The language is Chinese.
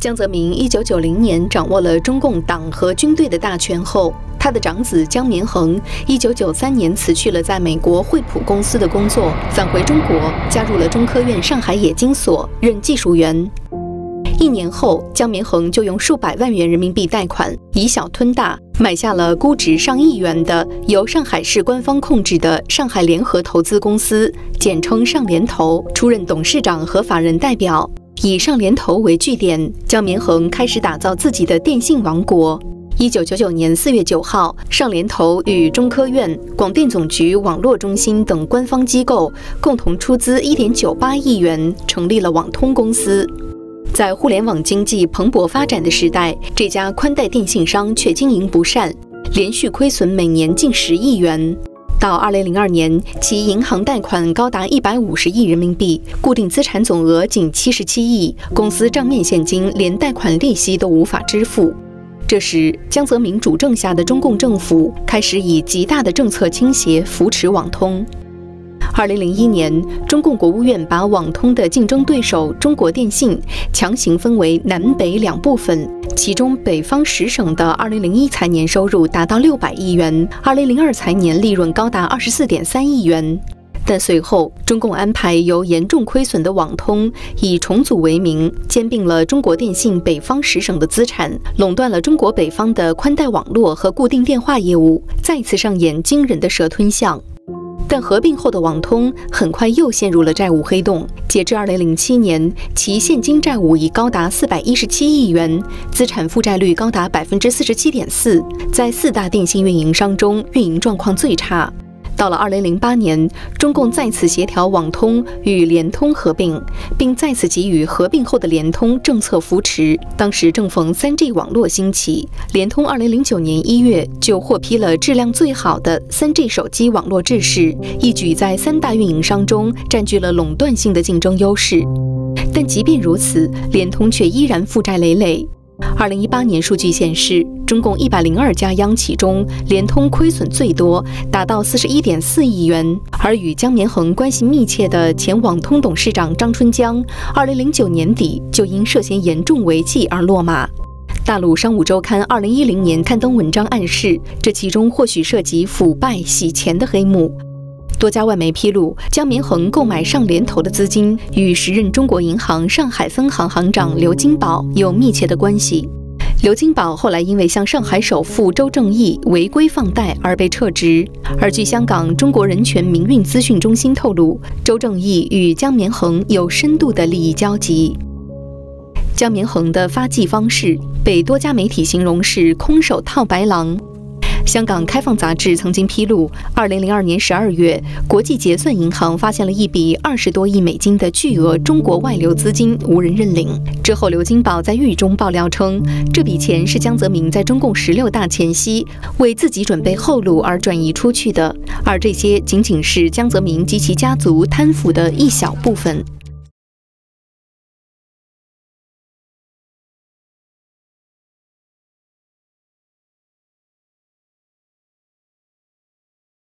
江泽民1990年掌握了中共党和军队的大权后，他的长子江绵恒1993年辞去了在美国惠普公司的工作，返回中国，加入了中科院上海冶金所任技术员。1年后，江绵恒就用数百万元人民币贷款，以小吞大，买下了估值上亿元的由上海市官方控制的上海联合投资公司（简称上联投），出任董事长和法人代表。 以上联投为据点，江绵恒开始打造自己的电信王国。1999年4月9号，上联投与中科院、广电总局网络中心等官方机构共同出资1.98亿元，成立了网通公司。在互联网经济蓬勃发展的时代，这家宽带电信商却经营不善，连续亏损每年近10亿元。 到2002年，其银行贷款高达150亿人民币，固定资产总额仅77亿，公司账面现金连贷款利息都无法支付。这时，江泽民主政下的中共政府开始以极大的政策倾斜扶持网通。2001年，中共国务院把网通的竞争对手中国电信强行分为南北两部分。 其中，北方10省的2001财年收入达到600亿元，2002财年利润高达24.3亿元。但随后，中共安排由严重亏损的网通以重组为名，兼并了中国电信北方10省的资产，垄断了中国北方的宽带网络和固定电话业务，再次上演惊人的蛇吞象。 但合并后的网通很快又陷入了债务黑洞。截至2007年，其现金债务已高达417亿元，资产负债率高达47.4%，在4大电信运营商中，运营状况最差。到了2008年，中共再次协调网通与联通合并，并再次给予合并后的联通政策扶持。当时正逢3G 网络兴起，联通2009年1月就获批了质量最好的3G 手机网络制式，一举在3大运营商中占据了垄断性的竞争优势。但即便如此，联通却依然负债累累。 2018年数据显示，中共102家央企中，联通亏损最多，达到41.4亿元。而与江绵恒关系密切的前网通董事长张春江，2009年底就因涉嫌严重违纪而落马。大陆商务周刊2010年刊登文章暗示，这其中或许涉及腐败、洗钱的黑幕。 多家外媒披露，江绵恒购买上联投的资金与时任中国银行上海分行行长刘金宝有密切的关系。刘金宝后来因为向上海首富周正义违规放贷而被撤职。而据香港中国人权民运资讯中心透露，周正义与江绵恒有深度的利益交集。江绵恒的发迹方式被多家媒体形容是空手套白狼。 香港《开放》杂志曾经披露，2002年12月，国际结算银行发现了一笔20多亿美金的巨额中国外流资金无人认领。之后，刘金宝在狱中爆料称，这笔钱是江泽民在中共16大前夕为自己准备后路而转移出去的，而这些仅仅是江泽民及其家族贪腐的一小部分。